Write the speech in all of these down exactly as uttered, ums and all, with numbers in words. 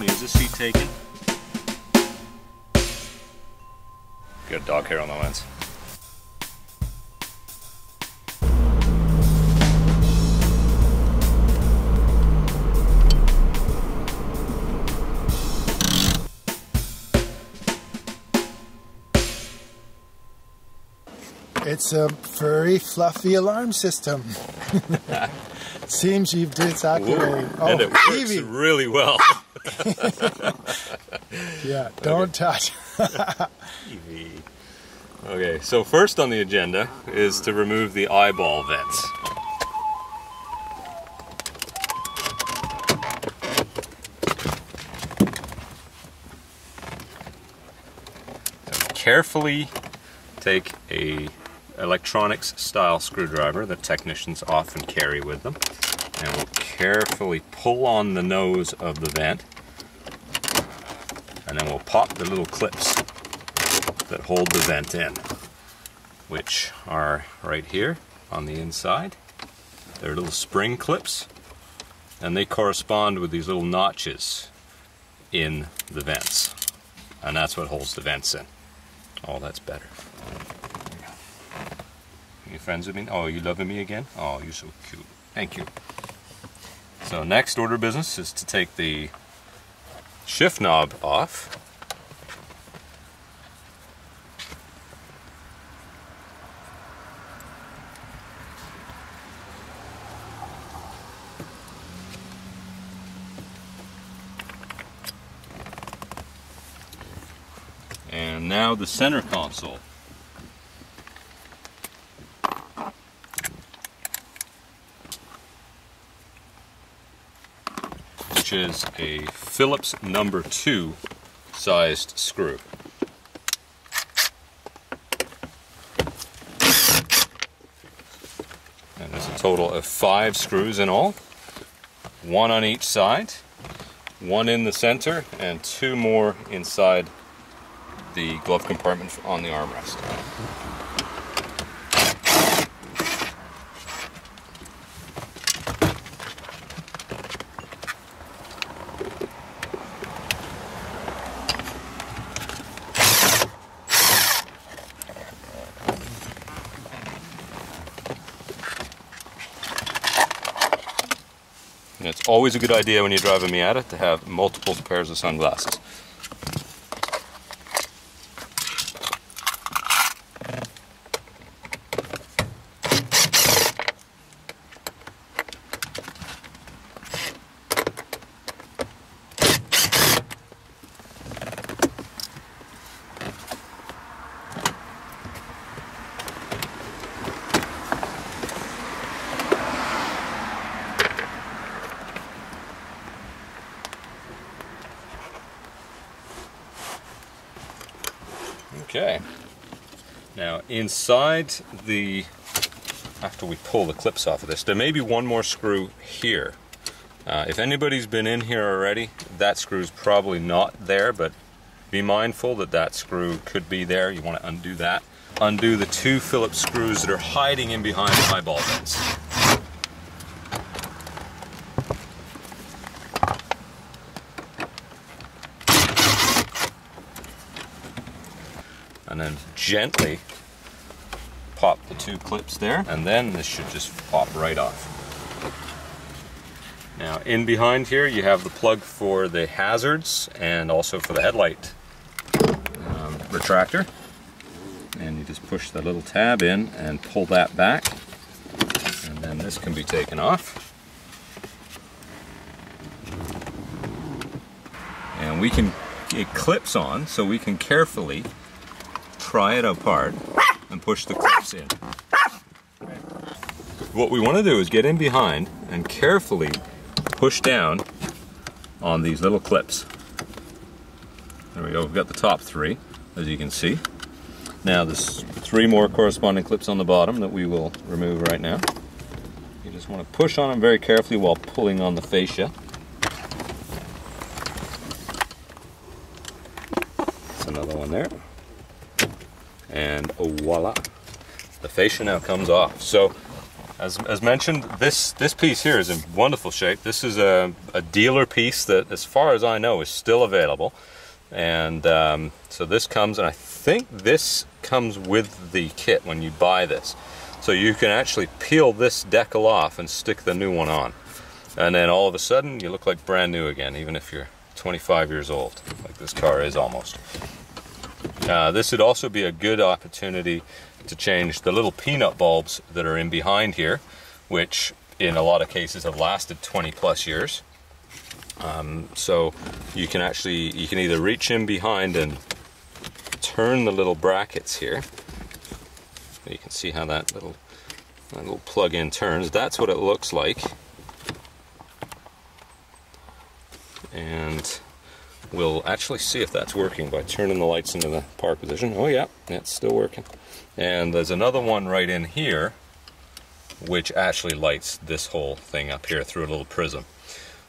me, is this seat taken? Got dog hair on the lens. It's a very fluffy alarm system. Seems you've disactivated. Ooh, oh, and it works Evie. Really well. Yeah, don't touch. Evie. Okay, so first on the agenda is to remove the eyeball vents. So carefully take a electronics style screwdriver that technicians often carry with them, and we'll carefully pull on the nose of the vent, and then we'll pop the little clips that hold the vent in, which are right here on the inside. They're little spring clips, and they correspond with these little notches in the vents, and that's what holds the vents in. Oh, that's better. You friends with me? Oh, you loving me again? Oh, you're so cute. Thank you. So next order of business is to take the shift knob off. And now the center console. Which is a Phillips number two sized screw. And there's a total of five screws in all, one on each side, one in the center, and two more inside the glove compartment on the armrest. And it's always a good idea when you drive a Miata to have multiple pairs of sunglasses. Okay, now inside the, after we pull the clips off of this, there may be one more screw here. Uh, if anybody's been in here already, that screw's probably not there, but be mindful that that screw could be there. You want to undo that. Undo the two Phillips screws that are hiding in behind the eyeball vents. And then gently pop the two clips there, and then this should just pop right off. Now in behind here you have the plug for the hazards and also for the headlight um, retractor, and you just push the little tab in and pull that back, and then this can be taken off. And we can, it clips on, so we can carefully pry it apart and push the clips in. What we want to do is get in behind and carefully push down on these little clips. There we go, we've got the top three, as you can see. Now there's three more corresponding clips on the bottom that we will remove right now. You just want to push on them very carefully while pulling on the fascia. That's another one there. And voila, the fascia now comes off. So As, as mentioned, this, this piece here is in wonderful shape. This is a, a dealer piece that, as far as I know, is still available. And um, so this comes, and I think this comes with the kit when you buy this. So you can actually peel this decal off and stick the new one on. And then all of a sudden, you look like brand new again, even if you're twenty-five years old, like this car is almost. Uh, this would also be a good opportunity to change the little peanut bulbs that are in behind here, which in a lot of cases have lasted twenty plus years. Um, so you can actually, you can either reach in behind and turn the little brackets here. You can see how that little, that little plug-in turns. That's what it looks like. And we'll actually see if that's working by turning the lights into the park position. Oh yeah, that's still working. And there's another one right in here, which actually lights this whole thing up here through a little prism.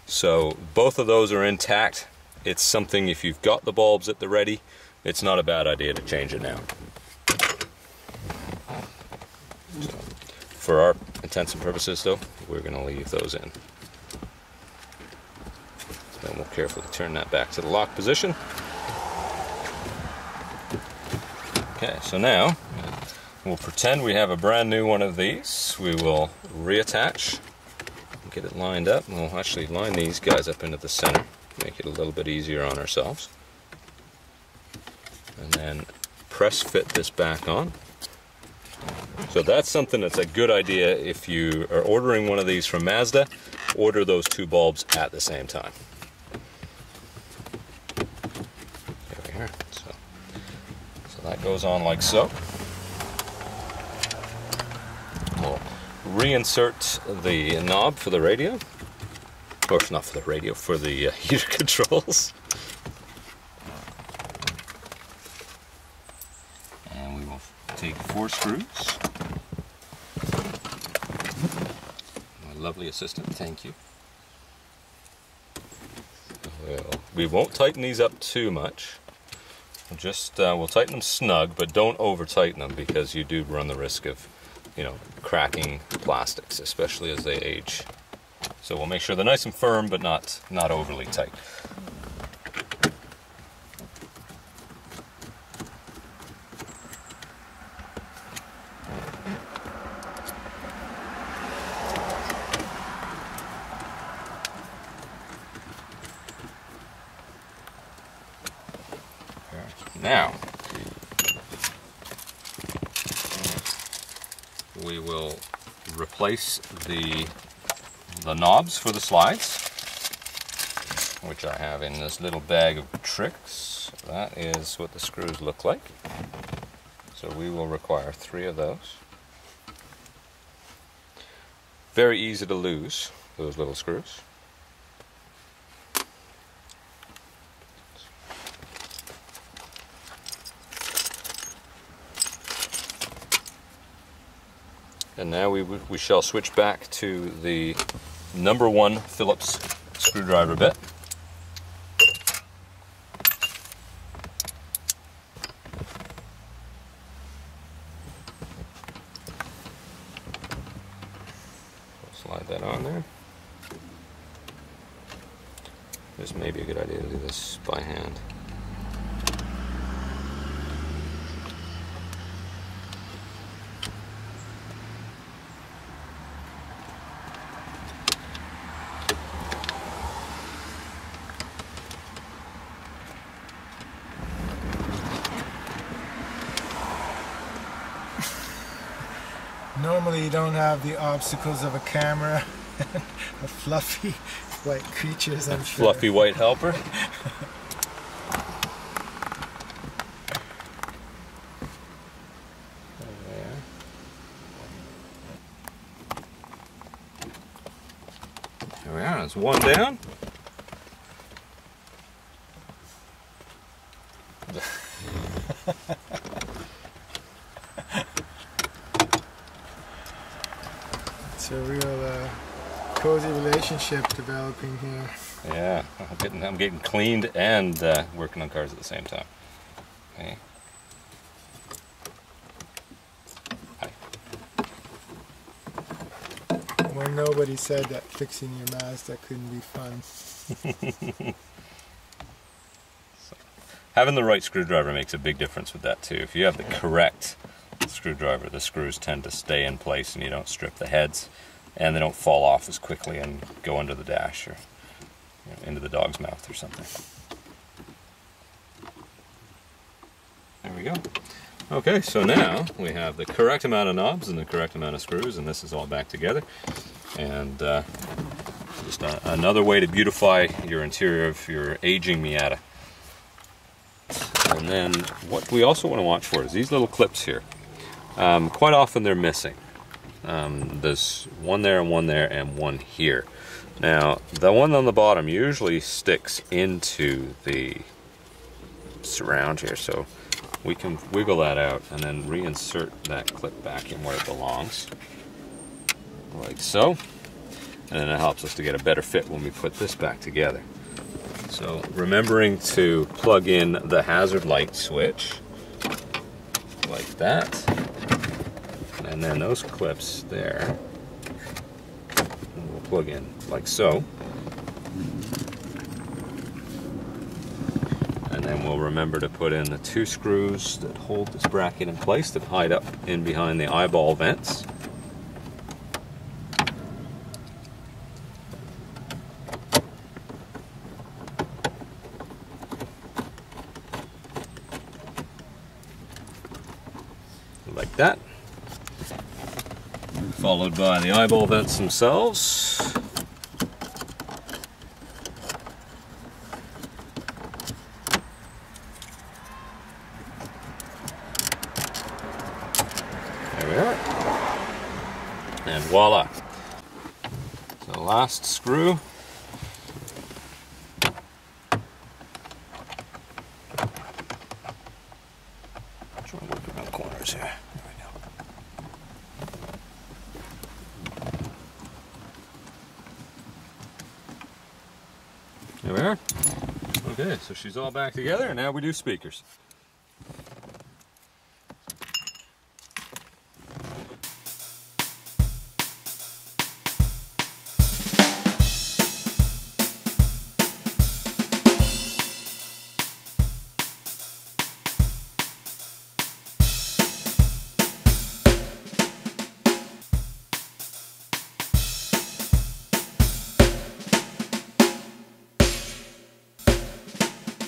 So both of those are intact. It's something, if you've got the bulbs at the ready, it's not a bad idea to change it now. So, for our intents and purposes though, we're gonna leave those in. Then we'll carefully turn that back to the lock position. Okay, so now we'll pretend we have a brand new one of these. We will reattach, get it lined up, and we'll actually line these guys up into the center, make it a little bit easier on ourselves. And then press fit this back on. So that's something that's a good idea if you are ordering one of these from Mazda, order those two bulbs at the same time. There we are. So, so that goes on like so. We'll reinsert the knob for the radio, of course not for the radio, for the uh, heater controls. And we will take four screws. Lovely assistant, thank you. Well, we won't tighten these up too much. We'll just uh, we'll tighten them snug, but don't over tighten them, because you do run the risk of, you know, cracking plastics, especially as they age. So we'll make sure they're nice and firm, but not not overly tight. Now, we will replace the, the knobs for the slides, which I have in this little bag of tricks. That is what the screws look like. So we will require three of those. Very easy to lose, those little screws. And now we, we shall switch back to the number one Phillips screwdriver bit. Slide that on there. This may be a good idea to do this by hand. Normally you don't have the obstacles of a camera and a fluffy white creatures, I'm sure. Fluffy white helper. There we are, that's one down. It's a real uh, cozy relationship developing here. Yeah, I'm getting, I'm getting cleaned and uh, working on cars at the same time. Okay. Hi. Well, nobody said that fixing your Mazda couldn't be fun. So, having the right screwdriver makes a big difference with that too. If you have the correct screwdriver, the screws tend to stay in place and you don't strip the heads, and they don't fall off as quickly and go under the dash or, you know, into the dog's mouth or something. There we go. Okay, so now we have the correct amount of knobs and the correct amount of screws, and this is all back together. And uh, just a, another way to beautify your interior of your aging Miata. And then what we also want to watch for is these little clips here. Um, quite often they're missing. Um, there's one there and one there and one here. Now the one on the bottom usually sticks into the surround here, so we can wiggle that out and then reinsert that clip back in where it belongs, like so, and then it helps us to get a better fit when we put this back together. So remembering to plug in the hazard light switch like that, and then those clips there we'll plug in like so, and then we'll remember to put in the two screws that hold this bracket in place that hide up in behind the eyeball vents. Like that. Followed by the eyeball vents themselves. There we are. And voila. The last screw. I'm trying to work around the corners here. There we are. Okay, so she's all back together, and now we do speakers.